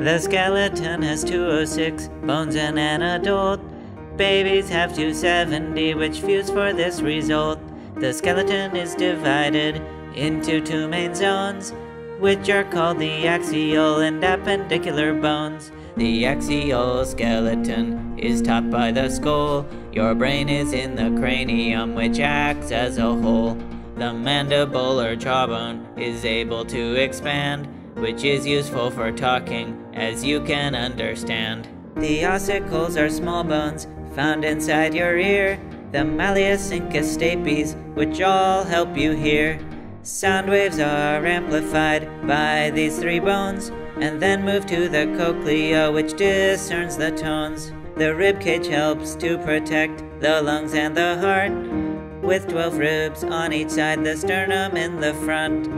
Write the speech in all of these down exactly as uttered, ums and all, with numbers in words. The skeleton has two hundred six bones in an adult. Babies have two hundred seventy, which fuse for this result. The skeleton is divided into two main zones, which are called the axial and appendicular bones. The axial skeleton is topped by the skull. Your brain is in the cranium, which acts as a whole. The mandible or jawbone is able to expand, which is useful for talking, as you can understand. The ossicles are small bones found inside your ear. The malleus, incus, stapes, which all help you hear. Sound waves are amplified by these three bones, and then move to the cochlea, which discerns the tones. The rib cage helps to protect the lungs and the heart, with twelve ribs on each side, the sternum in the front.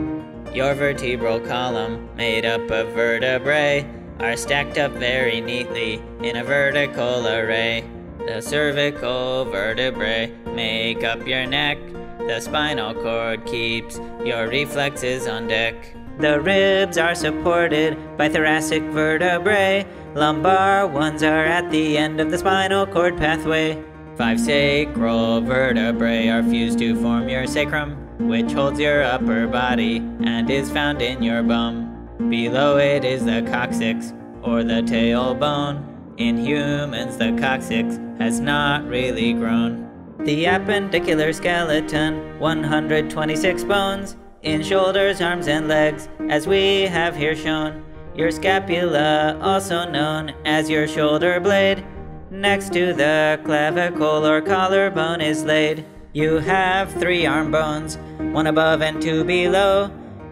Your vertebral column, made up of vertebrae, are stacked up very neatly in a vertical array. The cervical vertebrae make up your neck. The spinal cord keeps your reflexes on deck. The ribs are supported by thoracic vertebrae. Lumbar ones are at the end of the spinal cord pathway. Five sacral vertebrae are fused to form your sacrum, which holds your upper body and is found in your bum. Below it is the coccyx, or the tailbone. In humans, the coccyx has not really grown. The appendicular skeleton, one hundred twenty-six bones, in shoulders, arms, and legs, as we have here shown. Your scapula, also known as your shoulder blade, next to the clavicle or collarbone is laid. You have three arm bones, one above and two below.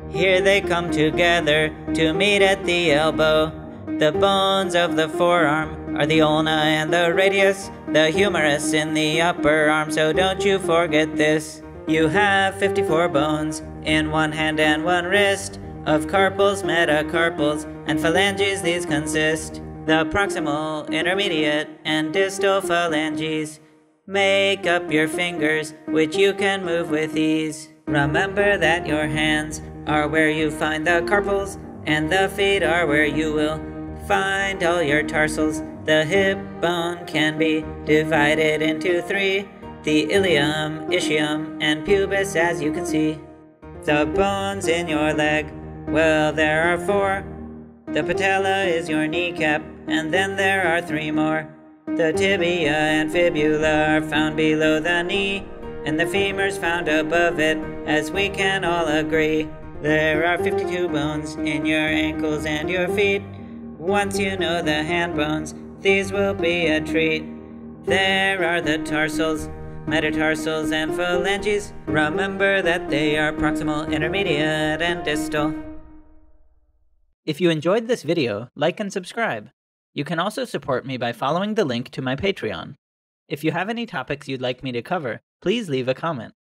Here they come together to meet at the elbow. The bones of the forearm are the ulna and the radius, the humerus in the upper arm, so don't you forget this. You have fifty-four bones in one hand and one wrist. Of carpals, metacarpals, and phalanges these consist. The proximal, intermediate, and distal phalanges make up your fingers, which you can move with ease. Remember that your hands are where you find the carpals, and the feet are where you will find all your tarsals. The hip bone can be divided into three, the ilium, ischium, and pubis, as you can see. The bones in your leg, well, there are four. The patella is your kneecap, and then there are three more. The tibia and fibula are found below the knee, and the femur's found above it, as we can all agree. There are fifty-two bones in your ankles and your feet. Once you know the hand bones, these will be a treat. There are the tarsals, metatarsals, and phalanges. Remember that they are proximal, intermediate, and distal. If you enjoyed this video, like and subscribe. You can also support me by following the link to my Patreon. If you have any topics you'd like me to cover, please leave a comment.